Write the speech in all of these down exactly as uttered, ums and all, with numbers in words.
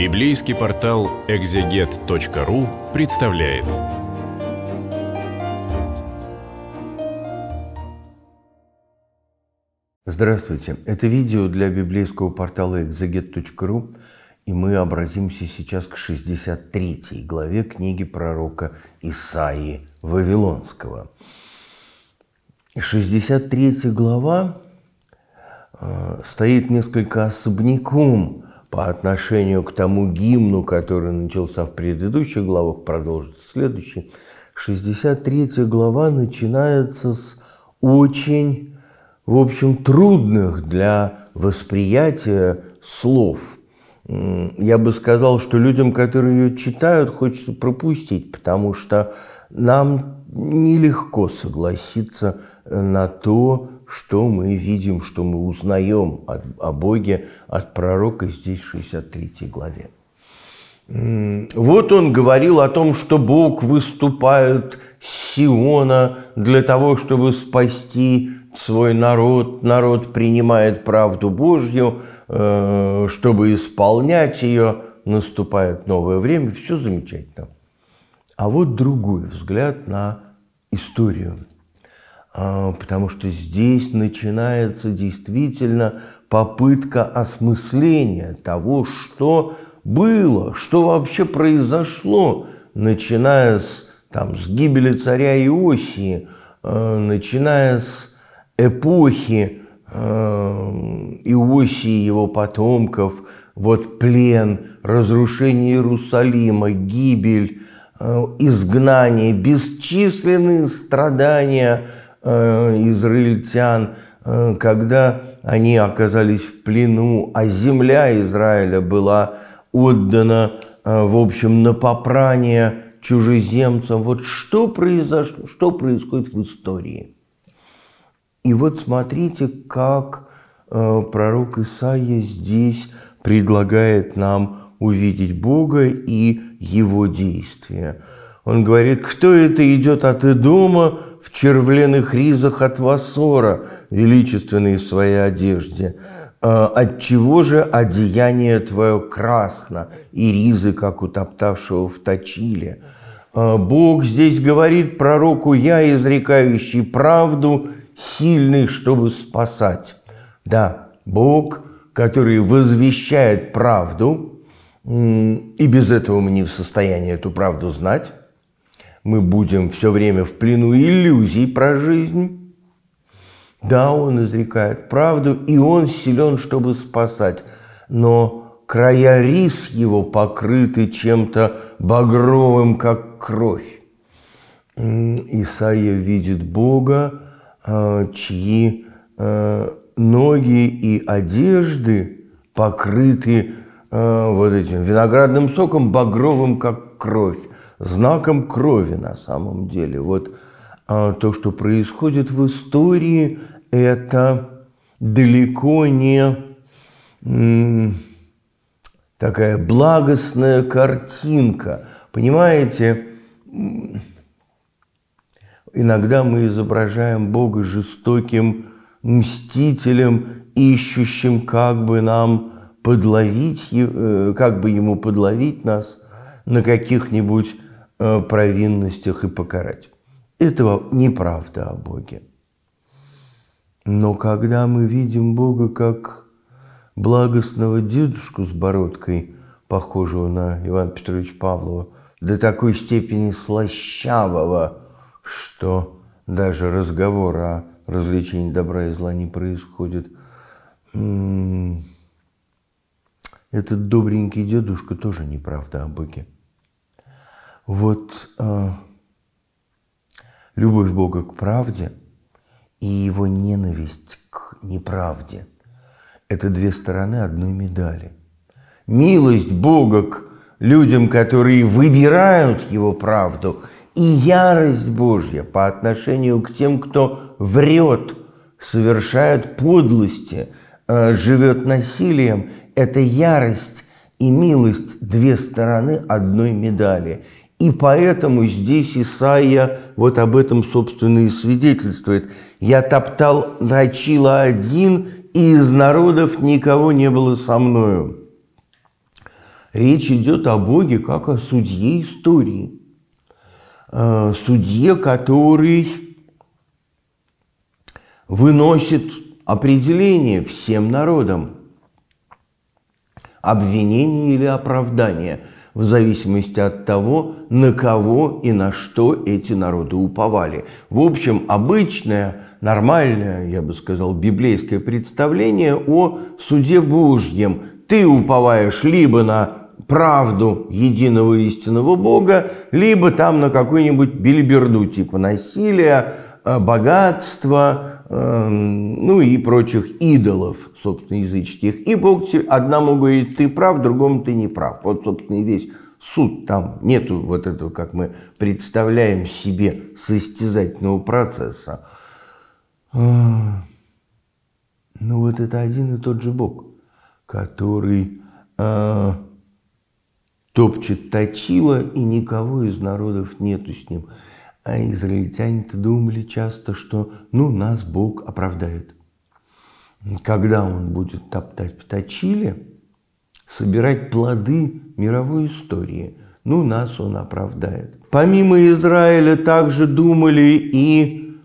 Библейский портал экзегет точка ру представляет. Здравствуйте! Это видео для библейского портала экзегет точка ру, и мы обратимся сейчас к шестьдесят третьей главе книги пророка Исаии Вавилонского. шестьдесят третья глава э, стоит несколько особняком по отношению к тому гимну, который начался в предыдущих главах, продолжится в следующей. шестьдесят третья глава начинается с очень, в общем, трудных для восприятия слов. Я бы сказал, что людям, которые ее читают, хочется пропустить, потому что нам нелегко согласиться на то, что мы видим, что мы узнаем от, о Боге от пророка здесь в шестьдесят третьей главе. Вот он говорил о том, что Бог выступает с Сиона для того, чтобы спасти свой народ. Народ принимает правду Божью, чтобы исполнять ее. Наступает новое время. Все замечательно. А вот другой взгляд на историю. Потому что здесь начинается действительно попытка осмысления того, что было, что вообще произошло, начиная с, там, с гибели царя Иосии, начиная с эпохи Иосии и его потомков, вот плен, разрушение Иерусалима, гибель, изгнание, бесчисленные страдания израильтян, когда они оказались в плену, а земля Израиля была отдана, в общем, на попрание чужеземцам. Вот что произошло, что происходит в истории. И вот смотрите, как пророк Исаия здесь предлагает нам увидеть Бога и Его действия. Он говорит: кто это идет от Идома в червленых ризах от Васора, величественный в своей одежде? Отчего же одеяние твое красно, и ризы, как утоптавшего в точиле? Бог здесь говорит пророку: я, изрекающий правду, сильный, чтобы спасать. Да, Бог, который возвещает правду, и без этого мы не в состоянии эту правду знать. Мы будем все время в плену иллюзий про жизнь. Да, он изрекает правду, и он силен, чтобы спасать. Но края рис его покрыты чем-то багровым, как кровь. Исаия видит Бога, чьи ноги и одежды покрыты вот этим виноградным соком, багровым, как кровь, знаком крови на самом деле. Вот то, что происходит в истории, это далеко не такая благостная картинка. Понимаете, иногда мы изображаем Бога жестоким мстителем, ищущим, как бы нам подловить, как бы ему подловить нас на каких-нибудь провинностях и покарать. Этого неправда о Боге. Но когда мы видим Бога как благостного дедушку с бородкой, похожего на Ивана Петровича Павлова, до такой степени слащавого, что даже разговор о развлечении добра и зла не происходит. Этот добренький дедушка тоже неправда о Боге. Вот э, любовь Бога к правде и его ненависть к неправде – это две стороны одной медали. Милость Бога к людям, которые выбирают его правду, и ярость Божья по отношению к тем, кто врет, совершает подлости, живет насилием. Это ярость и милость – две стороны одной медали. И поэтому здесь Исаия вот об этом, собственно, и свидетельствует. «Я топтал точила один, и из народов никого не было со мною». Речь идет о Боге как о судье истории. Судье, который выносит определение всем народам, обвинение или оправдание, в зависимости от того, на кого и на что эти народы уповали. В общем, обычное, нормальное, я бы сказал, библейское представление о суде Божьем. Ты уповаешь либо на правду единого истинного Бога, либо там на какую-нибудь билиберду типа насилия, богатства, ну и прочих идолов, собственно, языческих. И Бог одному говорит, ты прав, другому ты не прав. Вот, собственно, и весь суд. Там нету вот этого, как мы представляем себе, состязательного процесса. Но вот это один и тот же Бог, который э, топчет точила, и никого из народов нету с ним. А израильтяне-то думали часто, что ну нас Бог оправдает. Когда он будет топтать в точиле, собирать плоды мировой истории, ну нас он оправдает. Помимо Израиля также думали и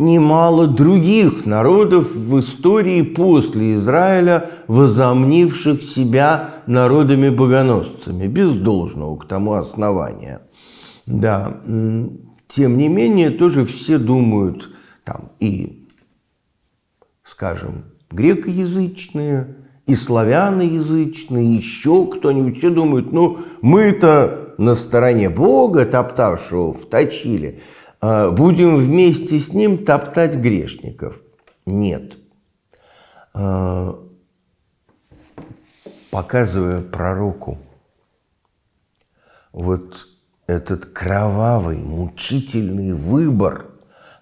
немало других народов в истории после Израиля, возомнивших себя народами-богоносцами, без должного к тому основания. Да. Тем не менее, тоже все думают, там и, скажем, грекоязычные, и славяноязычные, еще кто-нибудь, все думают, ну, мы-то на стороне Бога, топтавшего в точиле, будем вместе с ним топтать грешников. Нет. Показывая пророку вот этот кровавый, мучительный выбор,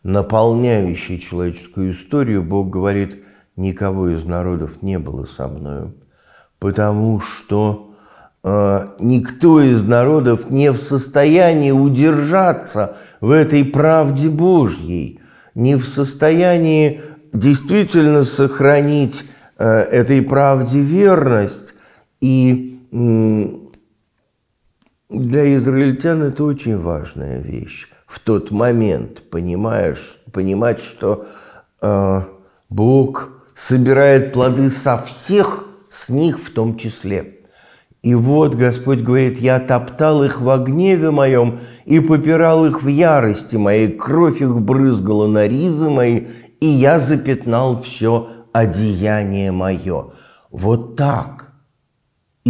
наполняющий человеческую историю, Бог говорит, никого из народов не было со мною, потому что э, никто из народов не в состоянии удержаться в этой правде Божьей, не в состоянии действительно сохранить э, этой правде верность. И э, для израильтян это очень важная вещь. В тот момент понимаешь, понимать, что э, Бог собирает плоды со всех, с них в том числе. И вот Господь говорит, я топтал их во гневе моем и попирал их в ярости моей, кровь их брызгала на ризы мои, и я запятнал все одеяние мое. Вот так.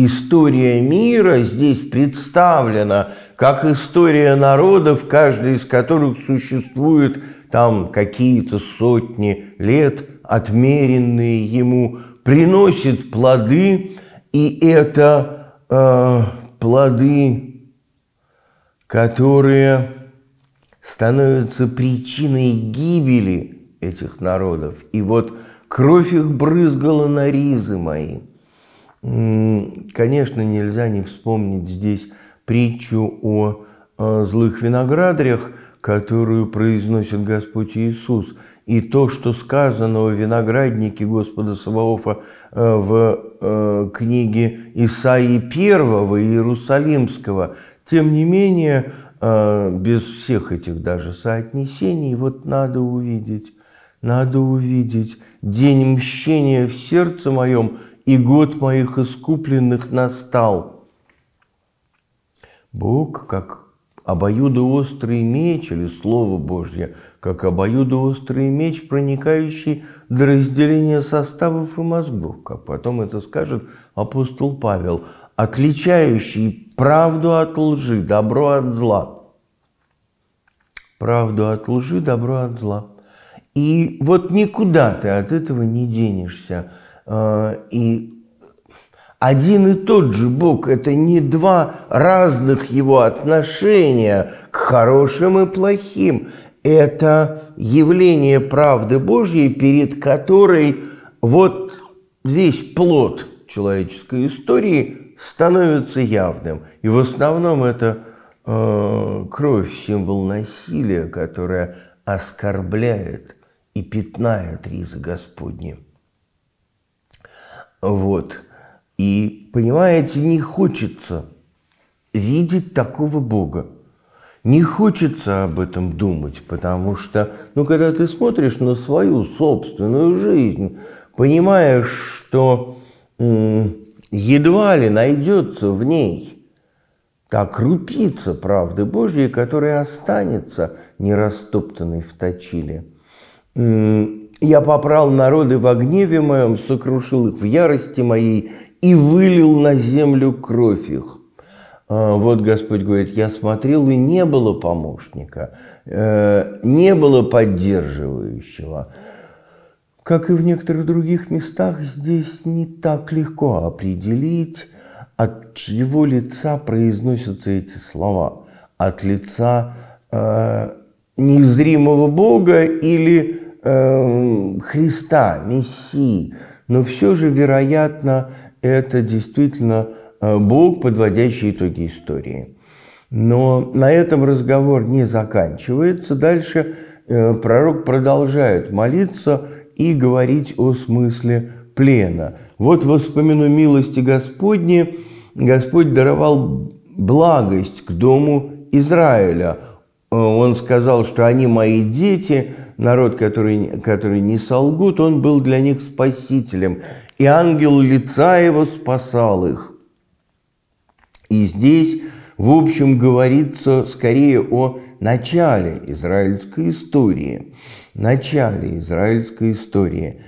История мира здесь представлена как история народов, каждый из которых существует там какие-то сотни лет, отмеренные ему, приносит плоды, и это э, плоды, которые становятся причиной гибели этих народов. И вот кровь их брызгала на ризы мои. Конечно, нельзя не вспомнить здесь притчу о, о злых виноградарях, которую произносит Господь Иисус. И то, что сказано о винограднике Господа Саваофа э, в э, книге Исаии первого Иерусалимского, тем не менее, э, без всех этих даже соотнесений, вот надо увидеть, надо увидеть день мщения в сердце моем, и год моих искупленных настал. Бог, как обоюдоострый меч, или Слово Божье, как обоюдоострый меч, проникающий до разделения составов и мозгов, как потом это скажет апостол Павел, отличающий правду от лжи, добро от зла. Правду от лжи, добро от зла. И вот никуда ты от этого не денешься. И один и тот же Бог – это не два разных его отношения к хорошим и плохим. Это явление правды Божьей, перед которой вот весь плод человеческой истории становится явным. И в основном это э, кровь, символ насилия, которая оскорбляет и пятнает ризы Господни. Вот. И, понимаете, не хочется видеть такого Бога. Не хочется об этом думать, потому что, ну, когда ты смотришь на свою собственную жизнь, понимаешь, что м- едва ли найдется в ней та крупица правды Божьей, которая останется нерастоптанной в точиле. М- «Я попрал народы во гневе моем, сокрушил их в ярости моей и вылил на землю кровь их». Вот Господь говорит: я смотрел, и не было помощника, не было поддерживающего. Как и в некоторых других местах, здесь не так легко определить, от чьего лица произносятся эти слова. От лица э, незримого Бога или э, Христа, Мессии. Но все же, вероятно, это действительно Бог, подводящий итоги истории. Но на этом разговор не заканчивается. Дальше пророк продолжает молиться и говорить о смысле плена. «Вот воспомяну милости Господни, Господь даровал благость к дому Израиля. Он сказал, что они мои дети, народ, который, который не солгут, он был для них спасителем, и ангел лица его спасал их». И здесь, в общем, говорится скорее о начале израильской истории. Начале израильской истории.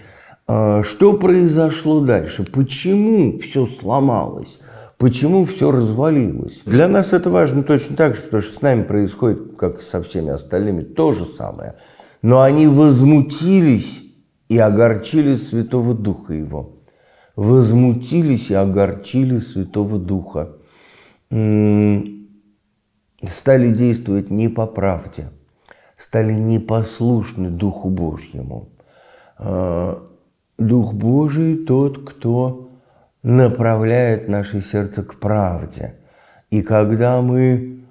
Что произошло дальше? Почему все сломалось? Почему все развалилось? Для нас это важно точно так же, потому что с нами происходит, как и со всеми остальными, то же самое. Но они возмутились и огорчили Святого Духа Его. Возмутились и огорчили Святого Духа. Стали действовать не по правде, стали непослушны Духу Божьему. Дух Божий – тот, кто направляет наше сердце к правде. И когда мы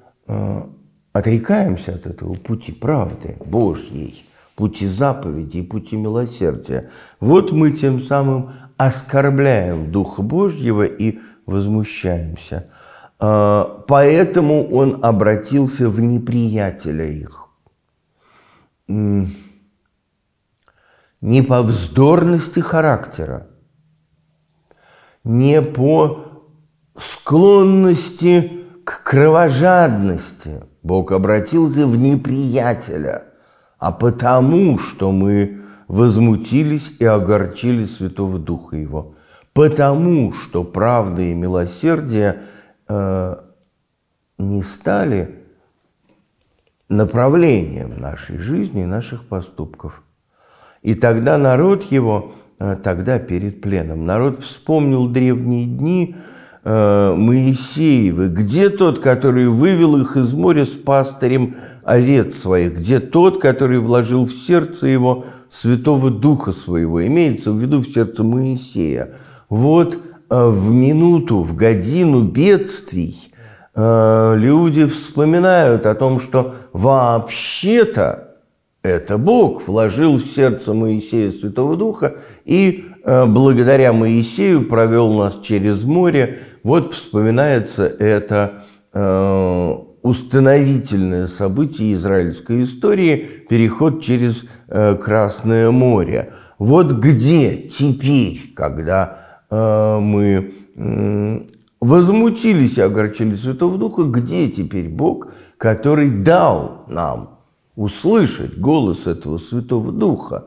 отрекаемся от этого пути правды Божьей, пути заповедей, пути милосердия, вот мы тем самым оскорбляем Духа Божьего и возмущаемся. Поэтому он обратился в неприятеля их. Не по вздорности характера, не по склонности к кровожадности Бог обратился в неприятеля, а потому, что мы возмутились и огорчили Святого Духа Его, потому, что правда и милосердие не стали направлением нашей жизни и наших поступков. И тогда народ его, тогда перед пленом, народ вспомнил древние дни Моисеевы. Где тот, который вывел их из моря с пастырем овец своих? Где тот, который вложил в сердце его Святого Духа своего? Имеется в виду в сердце Моисея. Вот в минуту, в годину бедствий люди вспоминают о том, что вообще-то это Бог вложил в сердце Моисея Святого Духа и благодаря Моисею провел нас через море. Вот вспоминается это установительное событие израильской истории – переход через Красное море. Вот где теперь, когда мы возмутились и огорчили Святого Духа, где теперь Бог, который дал нам услышать голос этого Святого Духа?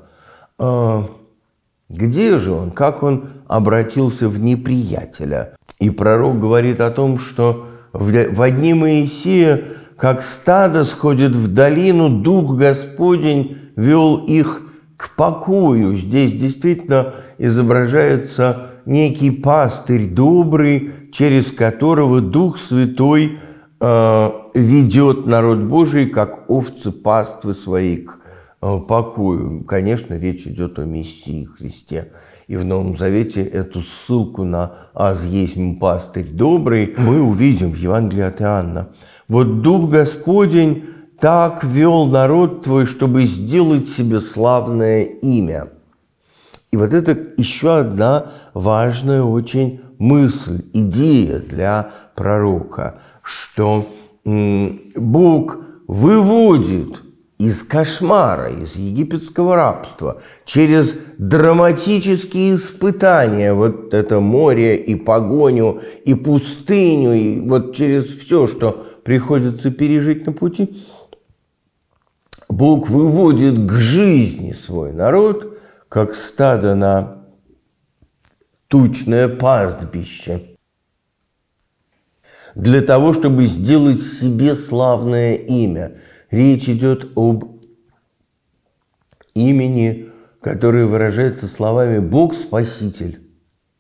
Где же он? Как он обратился в неприятеля? И пророк говорит о том, что во дни Моисея, как стадо сходит в долину, Дух Господень вел их к покою. Здесь действительно изображается некий пастырь добрый, через которого Дух Святой э, ведет народ Божий, как овцы паствы свои, к э, покою. Конечно, речь идет о Мессии Христе. И в Новом Завете эту ссылку на «аз есть пастырь добрый» мы увидим в Евангелии от Иоанна. «Вот Дух Господень так вел народ твой, чтобы сделать себе славное имя». И вот это еще одна важная очень мысль, идея для пророка, что Бог выводит из кошмара, из египетского рабства, через драматические испытания, вот это море и погоню, и пустыню, и вот через все, что приходится пережить на пути, Бог выводит к жизни свой народ, как стадо на тучное пастбище, для того, чтобы сделать себе славное имя. Речь идет об имени, которое выражается словами «Бог Спаситель».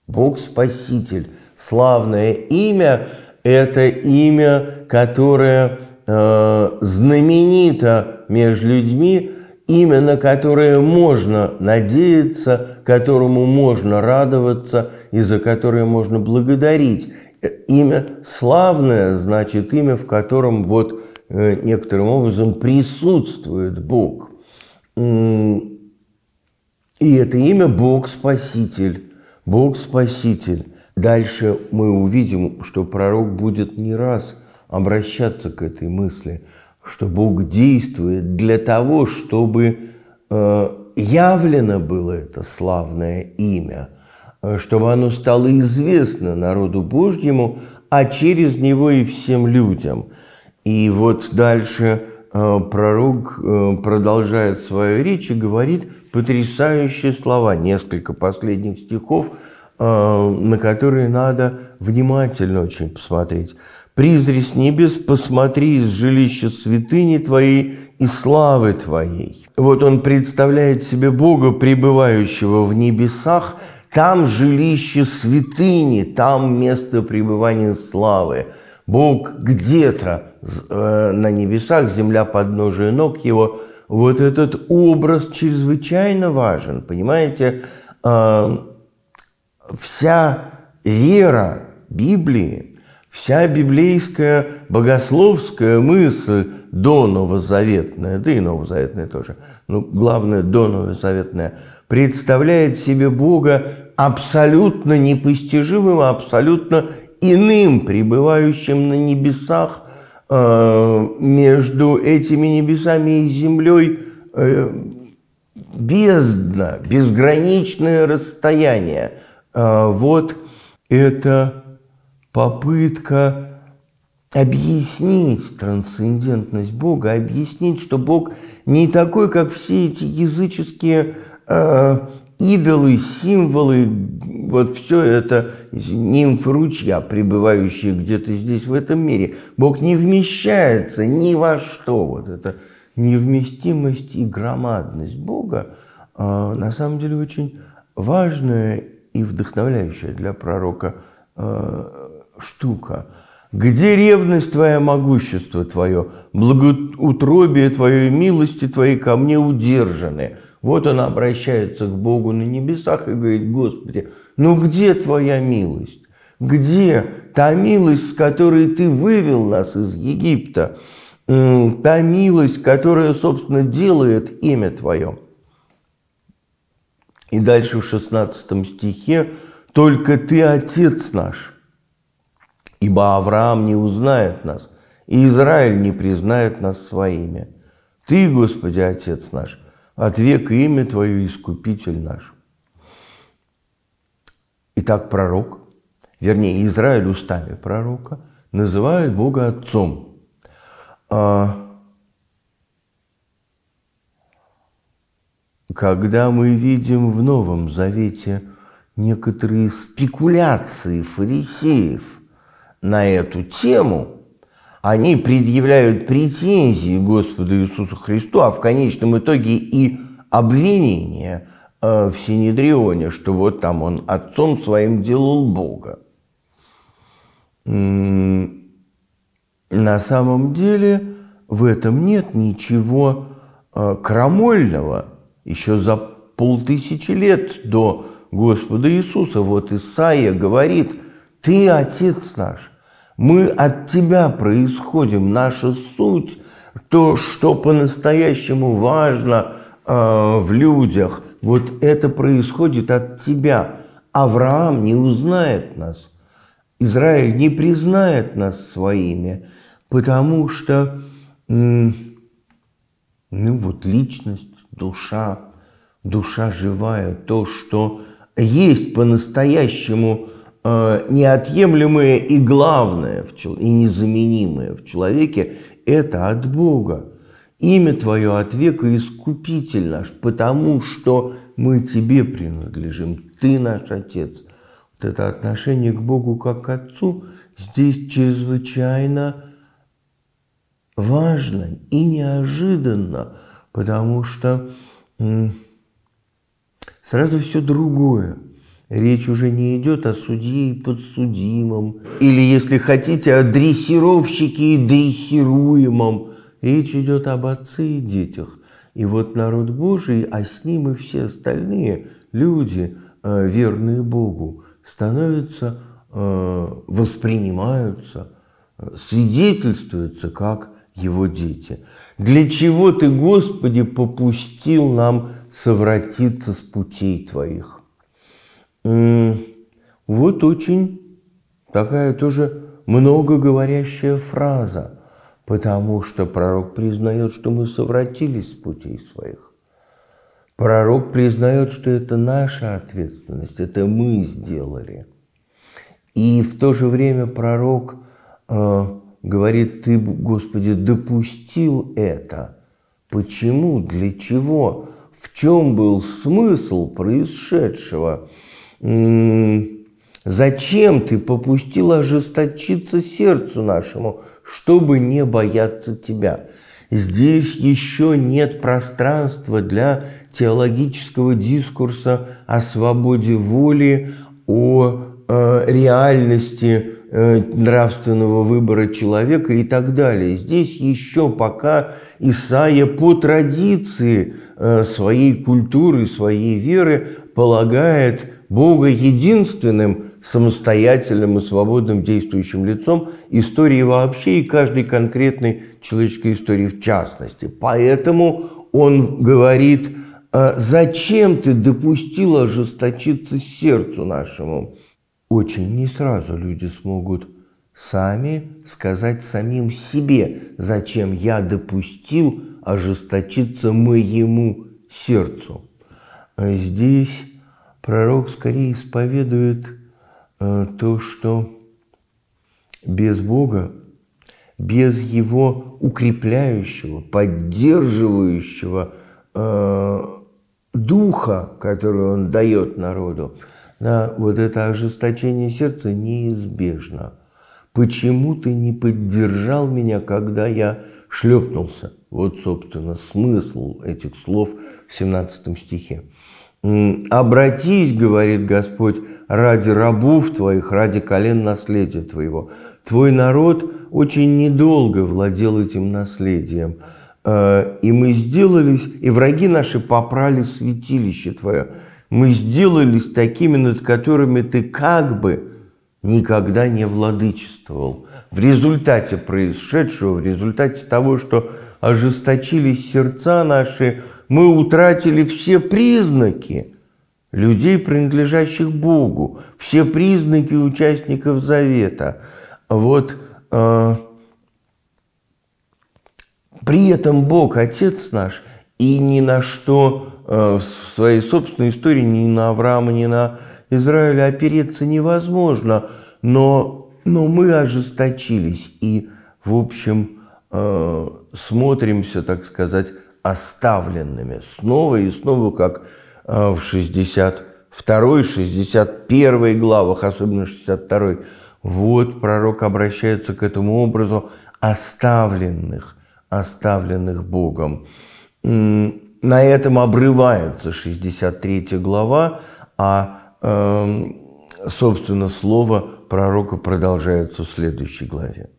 Бог Спаситель. Славное имя – это имя, которое э, знаменито между людьми, имя, на которое можно надеяться, которому можно радоваться и за которое можно благодарить. Имя славное, значит, имя, в котором вот некоторым образом присутствует Бог. И это имя Бог Спаситель. Бог Спаситель. Дальше мы увидим, что пророк будет не раз обращаться к этой мысли, что Бог действует для того, чтобы явлено было это славное имя, чтобы оно стало известно народу Божьему, а через него и всем людям. И вот дальше э, пророк э, продолжает свою речь и говорит потрясающие слова, несколько последних стихов, э, на которые надо внимательно очень посмотреть. «Призри с небес, посмотри из жилища святыни твоей и славы твоей». Вот он представляет себе Бога, пребывающего в небесах, там жилище святыни, там место пребывания славы. Бог где-то на небесах, земля подножия ног его. Вот этот образ чрезвычайно важен, понимаете? Вся вера Библии, вся библейская богословская мысль доновозаветная, да и новозаветная тоже, но главное доновозаветная, представляет себе Бога абсолютно непостижимым, абсолютно иным, пребывающим на небесах, э, между этими небесами и землей э, бездна, безграничное расстояние. Э, вот это попытка объяснить трансцендентность Бога, объяснить, что Бог не такой, как все эти языческие э, идолы, символы, вот все это, нимфы ручья, пребывающие где-то здесь, в этом мире. Бог не вмещается ни во что. Вот эта невместимость и громадность Бога на самом деле очень важная и вдохновляющая для пророка штука. «Где ревность твоя, могущество твое, благоутробие твое, милости твои ко мне удержаны». Вот он обращается к Богу на небесах и говорит: «Господи, ну где твоя милость? Где та милость, с которой ты вывел нас из Египта? Та милость, которая, собственно, делает имя твое». И дальше в шестнадцатом стихе: «Только ты Отец наш, ибо Авраам не узнает нас, и Израиль не признает нас своими. Ты, Господи, Отец наш, от века имя Твое, Искупитель наш». Итак, пророк, вернее, Израиль устами пророка называет Бога Отцом. Когда мы видим в Новом Завете некоторые спекуляции фарисеев на эту тему, они предъявляют претензии Господу Иисусу Христу, а в конечном итоге и обвинение в Синедрионе, что вот там он отцом своим делал Бога. На самом деле в этом нет ничего крамольного. Еще за полтысячи лет до Господа Иисуса вот Исаия говорит: «Ты Отец наш. Мы от Тебя происходим, наша суть, то, что по-настоящему важно э, в людях. Вот это происходит от тебя. Авраам не узнает нас. Израиль не признает нас своими, потому что ну, вот личность, душа, душа живая, то, что есть по-настоящему э, неотъемлемое и главное, в, и незаменимое в человеке, это от Бога. Имя твое от века искупительно, потому что мы тебе принадлежим, ты наш Отец. Вот это отношение к Богу как к Отцу здесь чрезвычайно важно и неожиданно, потому что сразу все другое. Речь уже не идет о судье и подсудимом, или, если хотите, о дрессировщике и дрессируемом. Речь идет об отце и детях. И вот народ Божий, а с ним и все остальные люди, верные Богу, становятся, воспринимаются, свидетельствуются как его дети. Для чего ты, Господи, попустил нам совратиться с путей твоих? Вот очень такая тоже многоговорящая фраза, потому что пророк признает, что мы совратились с путей своих. Пророк признает, что это наша ответственность, это мы сделали. И в то же время пророк э, говорит: ты, Господи, допустил это. Почему? Для чего? В чем был смысл происшедшего? Зачем ты попустил ожесточиться сердцу нашему, чтобы не бояться тебя? Здесь еще нет пространства для теологического дискурса о свободе воли, о э, реальности э, нравственного выбора человека и так далее. Здесь еще пока Исаия по традиции э, своей культуры, своей веры полагает Бога единственным самостоятельным и свободным действующим лицом истории вообще и каждой конкретной человеческой истории в частности. Поэтому он говорит: зачем ты допустил ожесточиться сердцу нашему? Очень не сразу люди смогут сами сказать самим себе: зачем я допустил ожесточиться моему сердцу? Здесь пророк скорее исповедует э, то, что без Бога, без его укрепляющего, поддерживающего э, духа, который он дает народу, да, вот это ожесточение сердца неизбежно. Почему ты не поддержал меня, когда я шлепнулся? Вот, собственно, смысл этих слов в семнадцатом стихе. «Обратись, — говорит Господь, — ради рабов твоих, ради колен наследия твоего». Твой народ очень недолго владел этим наследием. «И мы сделались, и враги наши попрали святилище твое. Мы сделались такими, над которыми ты как бы никогда не владычествовал». В результате происшедшего, в результате того, что ожесточились сердца наши, мы утратили все признаки людей, принадлежащих Богу, все признаки участников завета. Вот э, при этом Бог, Отец наш, и ни на что э, в своей собственной истории, ни на Авраама, ни на Израиля опереться невозможно, но, но мы ожесточились и, в общем, э, смотримся, так сказать, оставленными снова и снова, как в шестьдесят второй, шестьдесят первой главах, особенно шестьдесят второй. Вот пророк обращается к этому образу оставленных, оставленных Богом. На этом обрывается шестьдесят третья глава, а, собственно, слово пророка продолжается в следующей главе.